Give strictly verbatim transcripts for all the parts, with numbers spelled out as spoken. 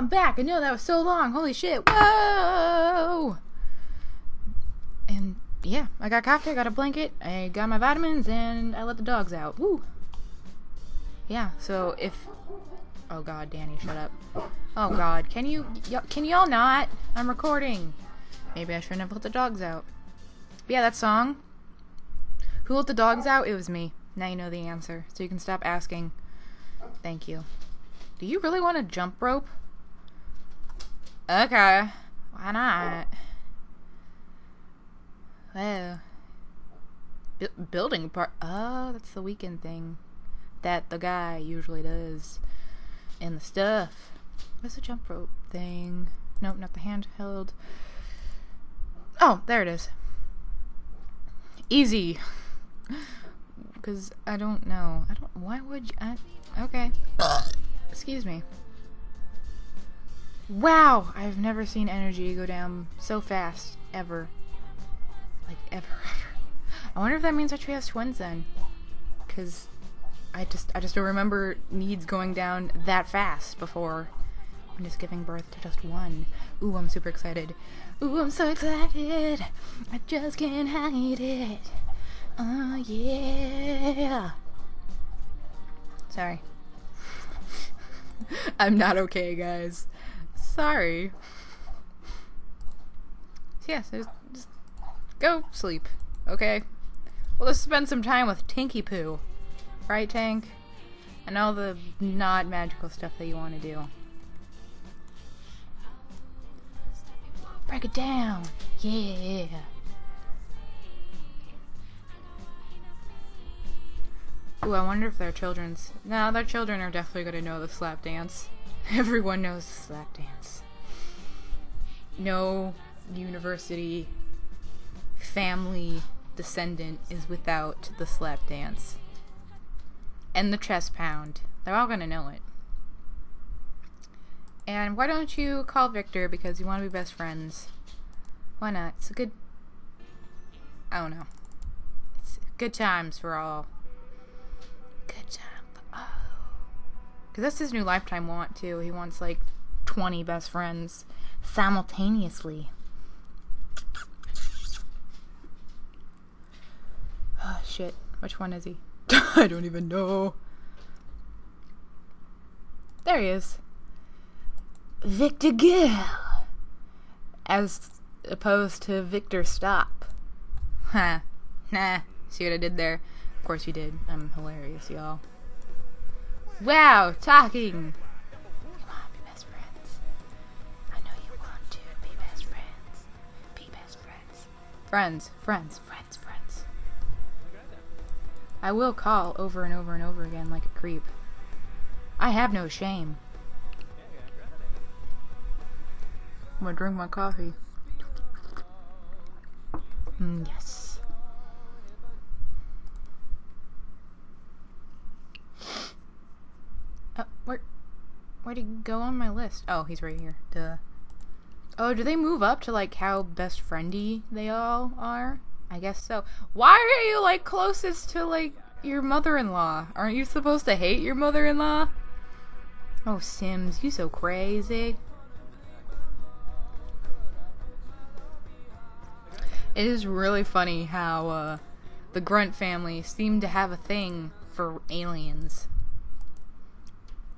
I'm back. I know that was so long. Holy shit. Whoa! And yeah, I got coffee, I got a blanket, I got my vitamins, and I let the dogs out. Woo! Yeah, so if... Oh god, Danny, shut up. Oh god, can you... Can y'all not? I'm recording. Maybe I shouldn't have let the dogs out. But yeah, that song. Who let the dogs out? It was me. Now you know the answer, so you can stop asking. Thank you. Do you really want to jump rope? Okay. Why not? Whoa. B building part. Oh, that's the weekend thing that the guy usually does. And the stuff. What's the jump rope thing? Nope, not the handheld. Oh, there it is. Easy. Because I don't know. I don't. Why would you? I, okay. Excuse me. Wow! I've never seen energy go down so fast. Ever. Like, ever, ever. I wonder if that means I actually has twins then. Because I just, I just don't remember needs going down that fast before. I'm just giving birth to just one. Ooh, I'm super excited. Ooh, I'm so excited. I just can't hide it. Oh, yeah. Sorry. I'm not okay, guys. Sorry. Yes, yeah, so just, just go sleep, okay? Well, let's spend some time with Tinky Poo. Right, Tank? And all the not magical stuff that you want to do. Break it down! Yeah! Ooh, I wonder if they're children's. No, their children are definitely gonna know the slap dance. Everyone knows the slap dance. No university family descendant is without the slap dance. And the chest pound. They're all gonna know it. And why don't you call Victor because you want to be best friends? Why not? It's a good... I don't know. It's good times for all. Good time for all. Because that's his new lifetime want, too. He wants, like, twenty best friends simultaneously. Oh, shit. Which one is he? I don't even know. There he is. Victor Gill. As opposed to Victor Stop. Huh. Nah. See what I did there? Of course you did. I'm hilarious, y'all. Wow, talking. We want to be best friends. I know you want to be best friends. Be best friends. Friends, friends, friends, friends. I will call over and over and over again like a creep. I have no shame. I'm gonna drink my coffee. Mm, yes. Uh, where, where'd he go on my list? Oh, he's right here. Duh. Oh, do they move up to like how best friendy they all are? I guess so. Why are you like closest to like your mother-in-law? Aren't you supposed to hate your mother-in-law? Oh, Sims, you so crazy. It is really funny how uh, the Grunt family seem to have a thing for aliens,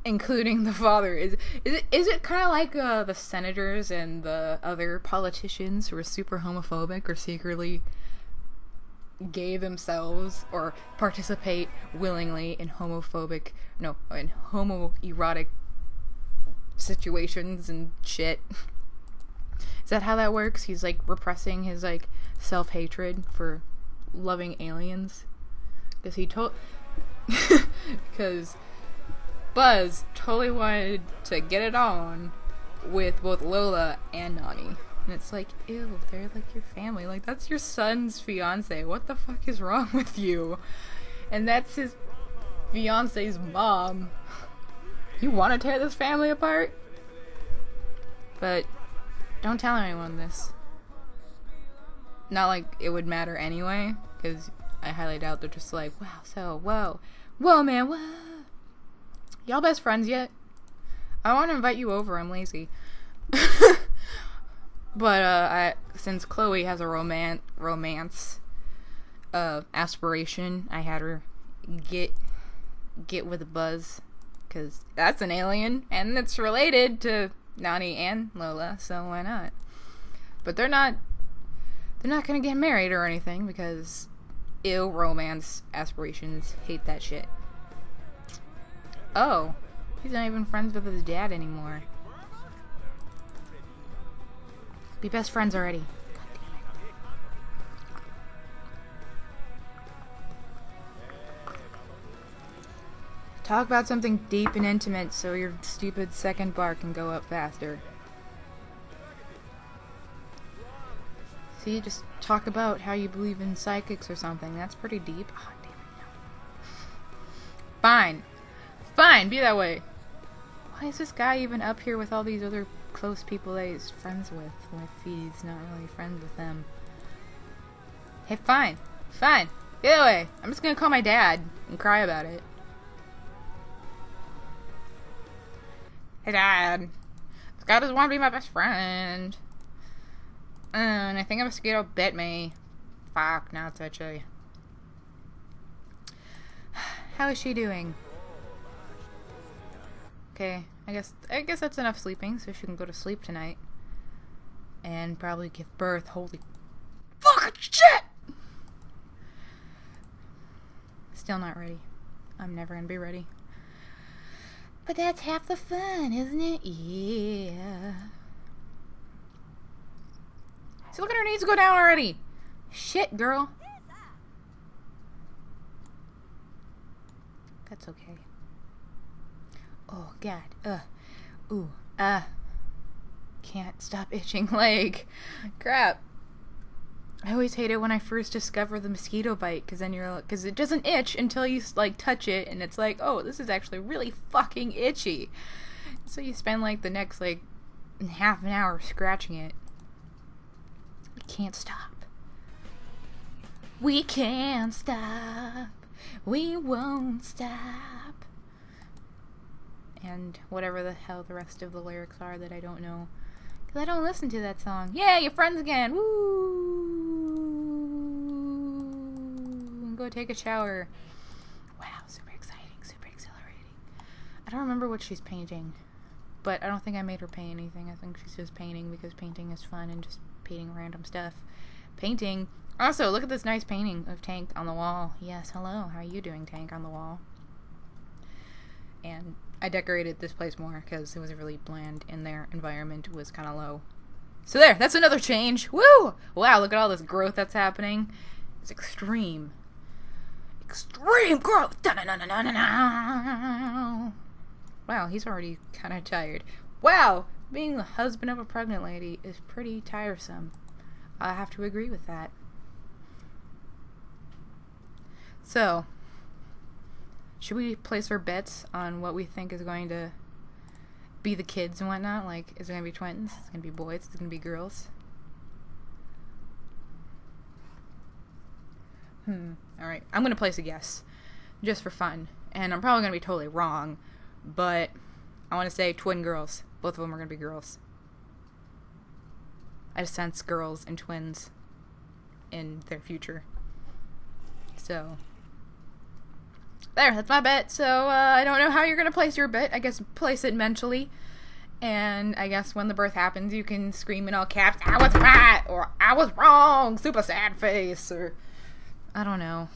including the father. Is is it, is it kind of like uh, the senators and the other politicians who are super homophobic or secretly gay themselves or participate willingly in homophobic, no, in homoerotic situations and shit? Is that how that works? He's like repressing his like self-hatred for loving aliens because he told because Buzz totally wanted to get it on with both Lola and Nani, and it's like, ew, they're like your family, like that's your son's fiance, what the fuck is wrong with you? And that's his fiance's mom. You want to tear this family apart? But don't tell anyone this. Not like it would matter anyway, because I highly doubt they're just like, wow, so, whoa. Whoa, man, whoa. Y'all best friends yet? I want to invite you over. I'm lazy. But, uh, I, since Chloe has a roman- romance, uh, aspiration, I had her get, get with Buzz, because that's an alien, and it's related to Nani and Lola, so why not? But they're not, they're not gonna get married or anything, because ew, romance aspirations, hate that shit. Oh, he's not even friends with his dad anymore. Be best friends already. God damn it. Talk about something deep and intimate so your stupid second bar can go up faster. See, just talk about how you believe in psychics or something. That's pretty deep. Oh, damn it, no. Fine. Fine, be that way. Why is this guy even up here with all these other close people that he's friends with, with he's not really friends with them? Hey, fine. Fine. Get away. I'm just gonna call my dad and cry about it. Hey, Dad. This guy doesn't want to be my best friend. And I think a mosquito bit me. Fuck, now it's itchy. How is she doing? Okay, I guess I guess that's enough sleeping, so she can go to sleep tonight. And probably give birth. Holy fucking shit! Still not ready. I'm never gonna be ready. But that's half the fun, isn't it? Yeah. See, look at her knees go down already! Shit, girl! That's okay. Oh, God. Ugh. Ooh. Ah. Uh. Can't stop itching leg. Crap. I always hate it when I first discover the mosquito bite, because then you're, because it doesn't itch until you, like, touch it, and it's like, oh, this is actually really fucking itchy. So you spend, like, the next, like, half an hour scratching it. We can't stop. We can't stop. We won't stop. And whatever the hell the rest of the lyrics are that I don't know, because I don't listen to that song. Yeah, you're friends again! Woo! Go take a shower. Wow, super exciting, super exhilarating. I don't remember what she's painting, but I don't think I made her paint anything. I think she's just painting because painting is fun and just painting random stuff. Painting. Also, look at this nice painting of Tank on the wall. Yes, hello. How are you doing, Tank on the wall? And I decorated this place more because it was really bland and their environment was kind of low. So there, that's another change. Woo! Wow, look at all this growth that's happening. It's extreme. Extreme growth! Da-na-na-na-na-na-na. Wow, he's already kind of tired. Wow, being the husband of a pregnant lady is pretty tiresome. I have to agree with that. So, should we place our bets on what we think is going to be the kids and whatnot? Like, is it going to be twins? Is it going to be boys? Is it going to be girls? Hmm. Alright. I'm going to place a guess. Just for fun. And I'm probably going to be totally wrong. But I want to say twin girls. Both of them are going to be girls. I just sense girls and twins in their future. So, there, that's my bet. So, uh, I don't know how you're going to place your bet. I guess place it mentally. And I guess when the birth happens, you can scream in all caps, I was right! Or, I was wrong! Super sad face! Or, I don't know.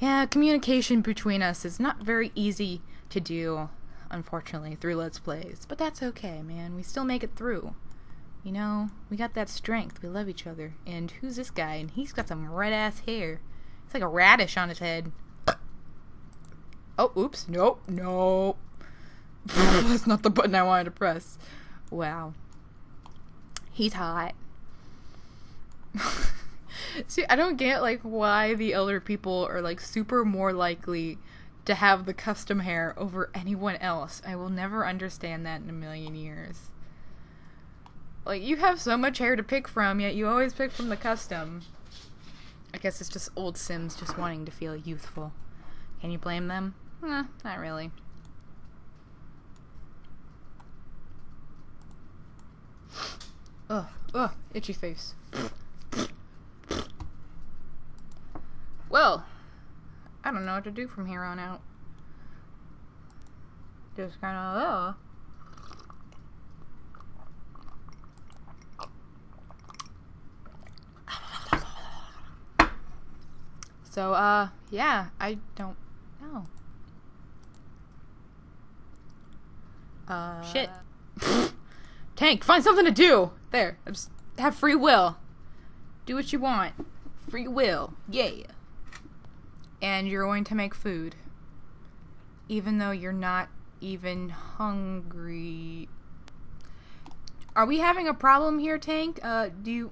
Yeah, communication between us is not very easy to do, unfortunately, through Let's Plays. But that's okay, man. We still make it through. You know, we got that strength. We love each other. And who's this guy? And he's got some red-ass hair. It's like a radish on his head. Oh, oops. Nope. Nope. That's not the button I wanted to press. Wow. He's hot. See, I don't get, like, why the elder people are, like, super more likely to have the custom hair over anyone else. I will never understand that in a million years. Like, you have so much hair to pick from, yet you always pick from the custom. I guess it's just old Sims just wanting to feel youthful. Can you blame them? Eh, not really. Ugh, ugh, itchy face. Well, I don't know what to do from here on out. Just kind of, uh... So, uh, yeah, I don't know. Uh, Shit. Tank, find something to do! There, just have free will. Do what you want. Free will. Yeah. And you're going to make food. Even though you're not even hungry. Are we having a problem here, Tank? Uh, do you...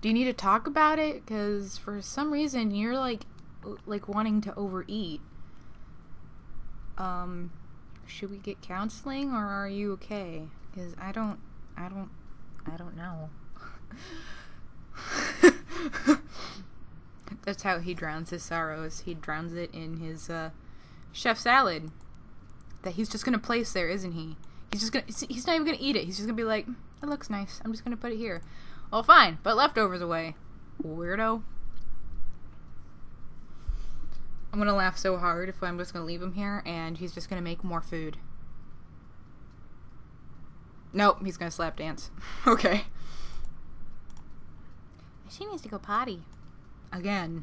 Do you need to talk about it? Because for some reason you're like, like wanting to overeat. Um, should we get counseling or are you okay? Because I don't, I don't, I don't know. That's how he drowns his sorrows. He drowns it in his uh, chef salad that he's just gonna place there, isn't he? He's just gonna. He's not even gonna eat it. He's just gonna be like, it looks nice. I'm just gonna put it here. Well, fine, but leftovers away. Weirdo. I'm gonna laugh so hard if I'm just gonna leave him here and he's just gonna make more food. Nope, he's gonna slap dance. Okay. She needs to go potty. Again.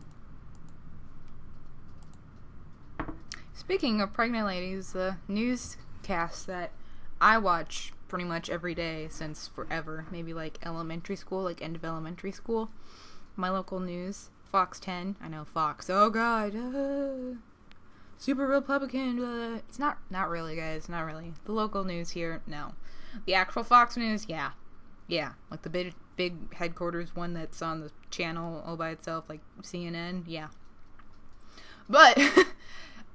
Speaking of pregnant ladies, the newscast that I watch pretty much every day since forever, maybe like elementary school, like end of elementary school. My local news, Fox ten. I know Fox. Oh God, uh, super Republican. Uh. It's not, not really, guys. Not really. The local news here, no. The actual Fox News, yeah, yeah. Like the big, big headquarters one that's on the channel all by itself, like C N N, yeah. But,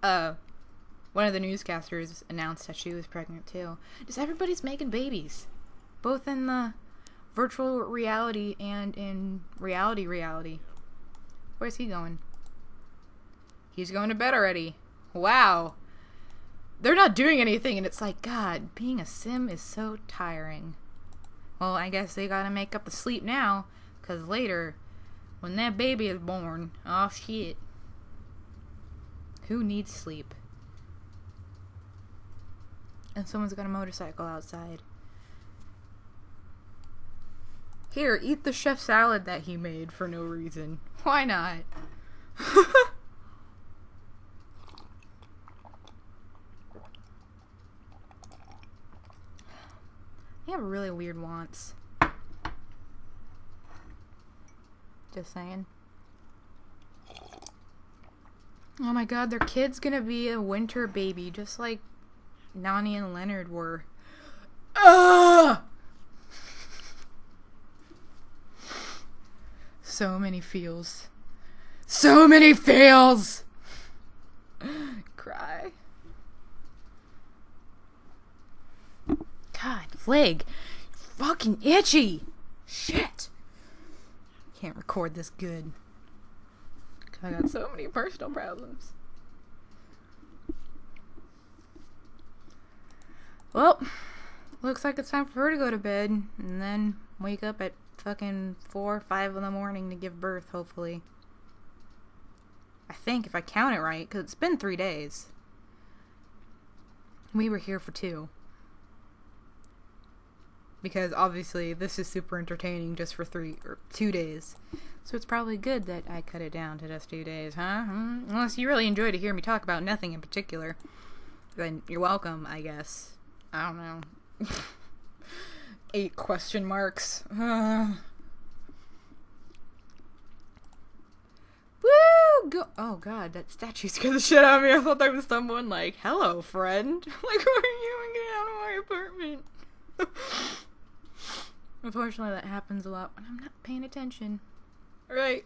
uh. One of the newscasters announced that she was pregnant too. Just everybody's making babies. Both in the virtual reality and in reality reality. Where's he going? He's going to bed already. Wow. They're not doing anything and it's like, God, being a sim is so tiring. Well, I guess they gotta make up the sleep now. Because later, when that baby is born, oh shit. Who needs sleep? And someone's got a motorcycle outside. Here, eat the chef salad that he made for no reason. Why not? They have really weird wants. Just saying. Oh my God, their kid's gonna be a winter baby, just like Nani and Leonard were. Ah! So many feels. So many feels! Cry. God, leg. Fucking itchy! Shit! Can't record this good. I got so many personal problems. Well, looks like it's time for her to go to bed, and then wake up at fucking four or five in the morning to give birth, hopefully. I think, if I count it right, because it's been three days. We were here for two. Because, obviously, this is super entertaining just for three, or two days. So it's probably good that I cut it down to just two days, huh? Hmm? Unless you really enjoy to hear me talk about nothing in particular. Then you're welcome, I guess. I don't know. Eight question marks. Uh. Woo! Go oh God, that statue scared the shit out of me. I thought that was someone like, hello, friend. Like, who are you? And get out of my apartment. Unfortunately, that happens a lot when I'm not paying attention. All right.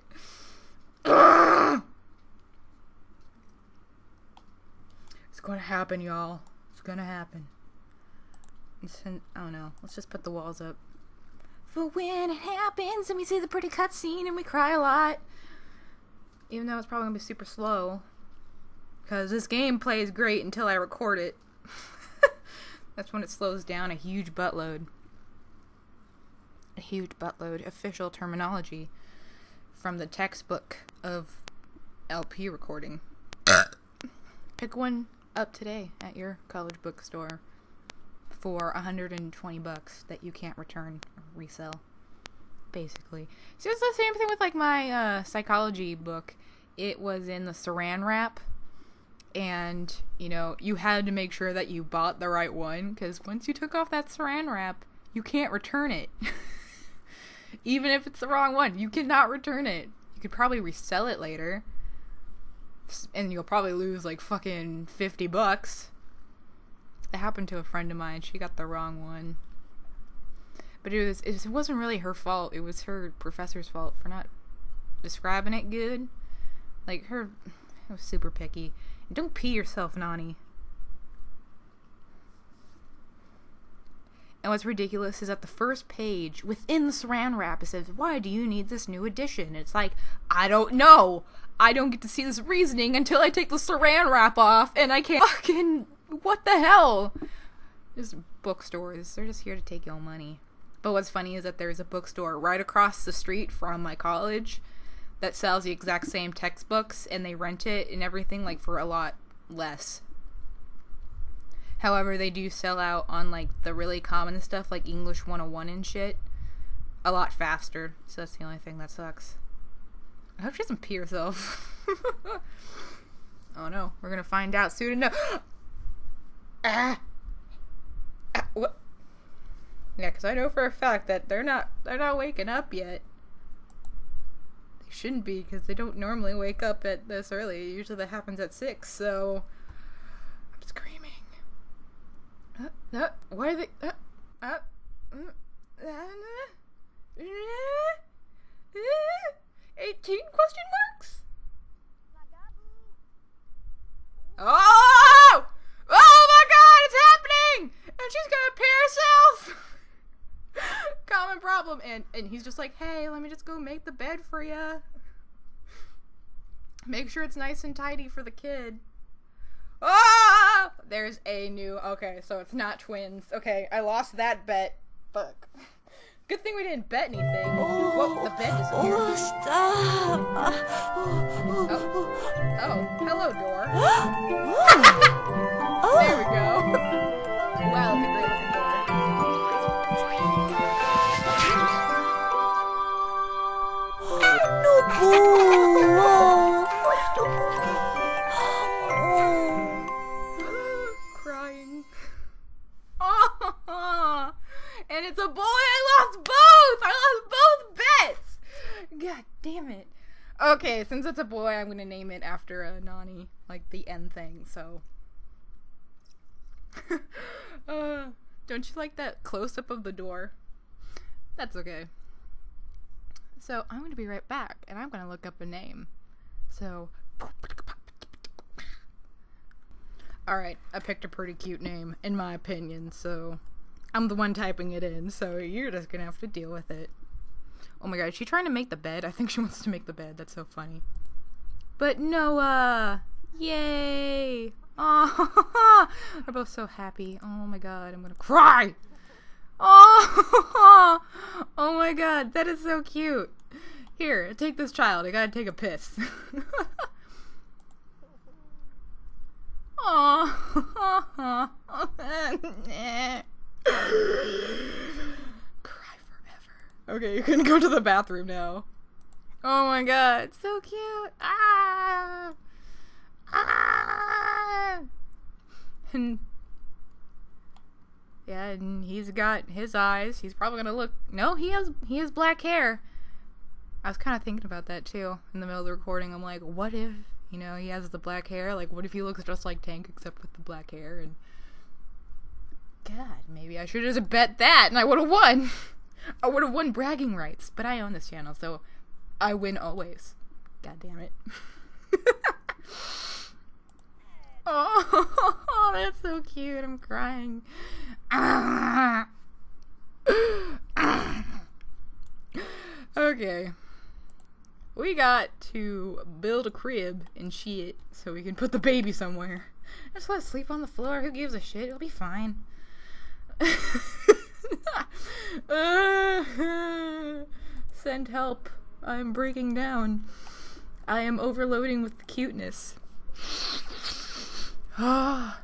It's gonna happen, y'all. It's gonna happen. I don't know. Let's just put the walls up. For when it happens and we see the pretty cutscene and we cry a lot. Even though it's probably going to be super slow. Because this game plays great until I record it. That's when it slows down a huge buttload. a huge buttload, official terminology from the textbook of L P recording. Pick one up today at your college bookstore for one hundred twenty bucks that you can't return or resell, basically. So it's the same thing with like my uh, psychology book. It was in the saran wrap, and you know, you had to make sure that you bought the right one, because once you took off that saran wrap, you can't return it. Even if it's the wrong one, you cannot return it. You could probably resell it later, and you'll probably lose like fucking fifty bucks. It happened to a friend of mine. She got the wrong one. But it, was, it wasn't really her fault. It was her professor's fault for not describing it good. Like, her... It was super picky. And don't pee yourself, Nani. And what's ridiculous is that the first page, within the saran wrap, it says, "Why do you need this new edition?" And it's like, I don't know! I don't get to see this reasoning until I take the saran wrap off, and I can't fucking... What the hell? Just bookstores. They're just here to take your money. But what's funny is that there's a bookstore right across the street from my college that sells the exact same textbooks, and they rent it and everything, like, for a lot less. However, they do sell out on, like, the really common stuff, like English one oh one and shit, a lot faster. So that's the only thing that sucks. I hope she doesn't pee herself. Oh no, we're gonna find out soon enough. Ah! Ah, what? Yeah, because I know for a fact that they're not they're not waking up yet. They shouldn't be, because they don't normally wake up at this early. Usually that happens at six, so I'm screaming. Uh, uh, why are they uh, uh, uh, uh, eighteen question marks? Oh! Oh my god, it's happening! And she's gonna pee herself! Common problem. And and he's just like, hey, let me just go make the bed for ya. Make sure it's nice and tidy for the kid. Ah! There's a new... Okay, so it's not twins. Okay, I lost that bet. Fuck. Good thing we didn't bet anything. Oh, whoa, the bed disappeared. Oh, stop! Oh, oh. Hello, door. There we go. Wow, it's a great looking door. No, boo! Crying. Oh, and it's a boy. I lost both. I lost both bets. God damn it. Okay, since it's a boy, I'm gonna name it after a Nani, like the end thing. So. uh, don't you like that close-up of the door? That's okay. So I'm gonna be right back, and I'm gonna look up a name. So, alright, I picked a pretty cute name, in my opinion, so I'm the one typing it in, so you're just gonna have to deal with it. Oh my god, is she trying to make the bed? I think she wants to make the bed, that's so funny. But Noah! Yay! Oh, we're both so happy. Oh my god, I'm gonna cry. Oh, oh my god, that is so cute. Here, take this child. I gotta take a piss. Oh, cry forever. Okay, you can go to the bathroom now. Oh my god, so cute. Ah. Ah! And yeah, and he's got his eyes. He's probably gonna look. No, he has he has black hair. I was kind of thinking about that too in the middle of the recording. I'm like, what if, you know, he has the black hair? Like, what if he looks just like Tank except with the black hair? And God, maybe I should just bet that, and I would have won. I would have won bragging rights. But I own this channel, so I win always. God damn it. Oh, that's so cute. I'm crying. Ah. Ah. Okay. We got to build a crib and shit so we can put the baby somewhere. I just want to sleep on the floor. Who gives a shit? It'll be fine. uh, send help. I am breaking down. I am overloading with the cuteness. Oh,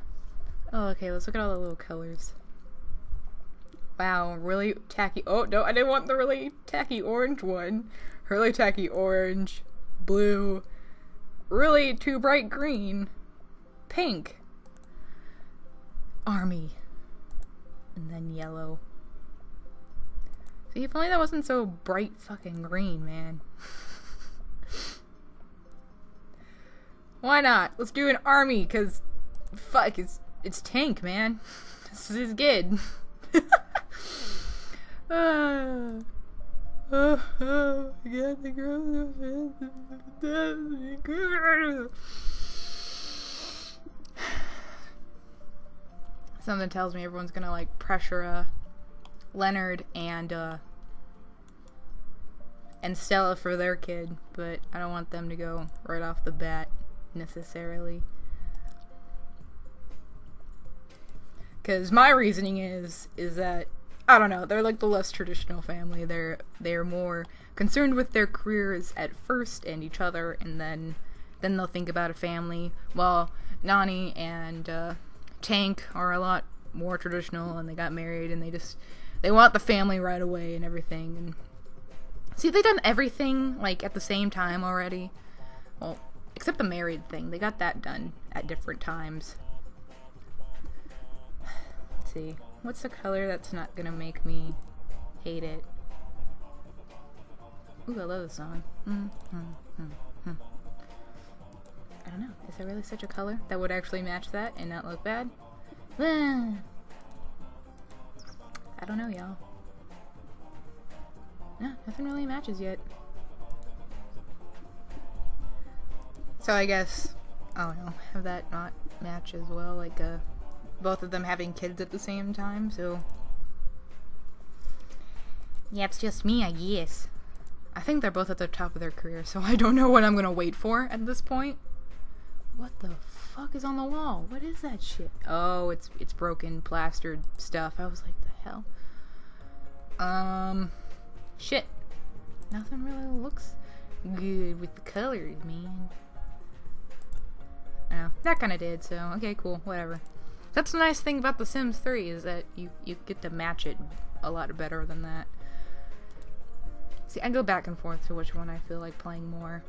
okay, let's look at all the little colors. Wow, really tacky. Oh, no, I didn't want the really tacky orange one. Really tacky orange, blue, really too bright green, pink, army, and then yellow. See, if only that wasn't so bright fucking green, man. Why not? Let's do an army, cause fuck, it's it's Tank, man. This is good. uh, oh, oh, I got the groove. Something tells me everyone's gonna like pressure uh, Leonard and uh, and Stella for their kid, but I don't want them to go right off the bat necessarily. Because my reasoning is is that, I don't know, they're like the less traditional family. They're they're more concerned with their careers at first and each other, and then then they'll think about a family. Well, Nani and uh, Tank are a lot more traditional, and they got married, and they just they want the family right away and everything. And see, they've done everything like at the same time already. Well, except the married thing, they got that done at different times. Let's see. What's the color that's not gonna make me hate it? Ooh, I love this song. Mm, mm, mm, mm. I don't know. Is there really such a color that would actually match that and not look bad? Mm. I don't know, y'all. No, nothing really matches yet. So I guess, I don't know, have that not match as well, like a... both of them having kids at the same time, so... yeah, it's just me, I guess. I think they're both at the top of their career, so I don't know what I'm gonna wait for at this point. What the fuck is on the wall? What is that shit? Oh, it's it's broken, plastered stuff. I was like, the hell? Um, shit. Nothing really looks good with the colors, man. Oh, that kinda did, so okay, cool, whatever. That's the nice thing about The Sims three, is that you, you get to match it a lot better than that. See, I go back and forth to which one I feel like playing more.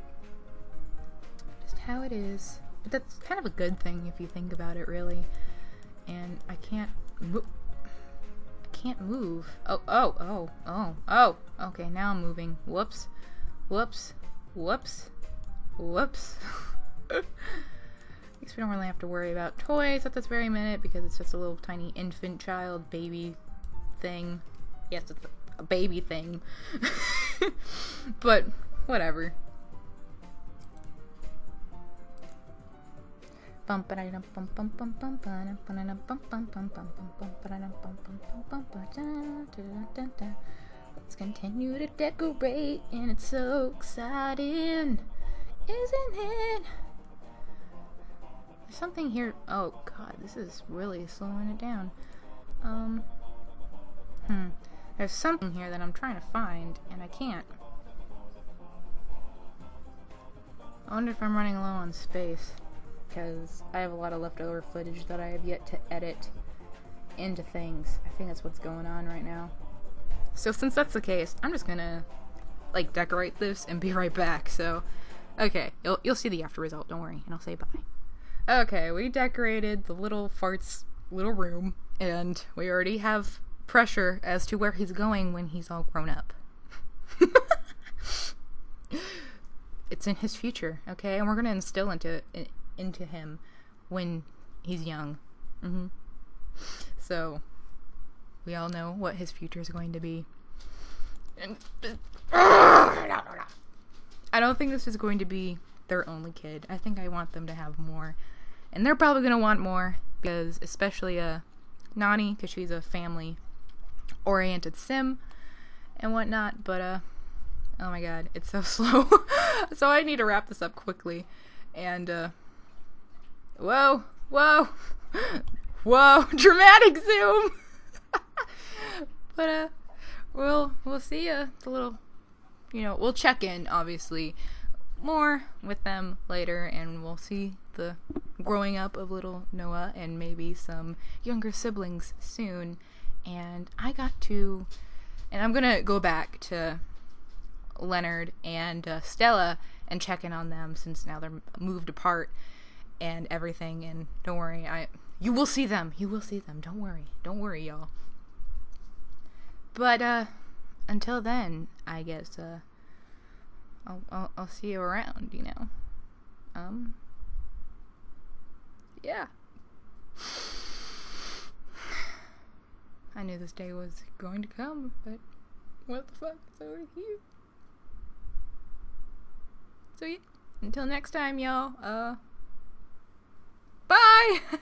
Just how it is. But that's kind of a good thing if you think about it, really. And I can't move. I can't move. Oh, oh, oh, oh, oh. Okay, now I'm moving. Whoops. Whoops. Whoops. Whoops. I guess we don't really have to worry about toys at this very minute, because it's just a little tiny infant child baby thing. Yes, it's a baby thing. But whatever. Let's continue to decorate, and it's so exciting, isn't it? There's something here. Oh god, this is really slowing it down. Um. Hmm. There's something here that I'm trying to find, and I can't. I wonder if I'm running low on space, because I have a lot of leftover footage that I have yet to edit into things. I think that's what's going on right now. So since that's the case, I'm just gonna, like, decorate this and be right back. So, okay, you'll, you'll see the after result, don't worry, and I'll say bye. Okay, we decorated the little fart's little room, and we already have pressure as to where he's going when he's all grown up. It's in his future, okay? And we're gonna instill into in, into him when he's young. Mm-hmm. So, we all know what his future is going to be. And, uh, I don't think this is going to be their only kid. I think I want them to have more. And they're probably going to want more, because especially uh, Nani, because she's a family-oriented sim and whatnot, but uh, oh my god, it's so slow. So I need to wrap this up quickly, and uh, whoa, whoa, whoa, dramatic zoom! But uh, we'll we'll see ya. It's a little, you know, we'll check in obviously more with them later, and we'll see the growing up of little Noah and maybe some younger siblings soon. And I got to, and I'm gonna go back to Leonard and uh, Stella and check in on them, since now they're moved apart and everything. And don't worry, I you will see them. You will see them. Don't worry. Don't worry, y'all. But uh, until then, I guess uh, I'll, I'll I'll see you around. You know, um, yeah. I knew this day was going to come, but what the fuck is over here? So yeah, until next time, y'all, uh, bye!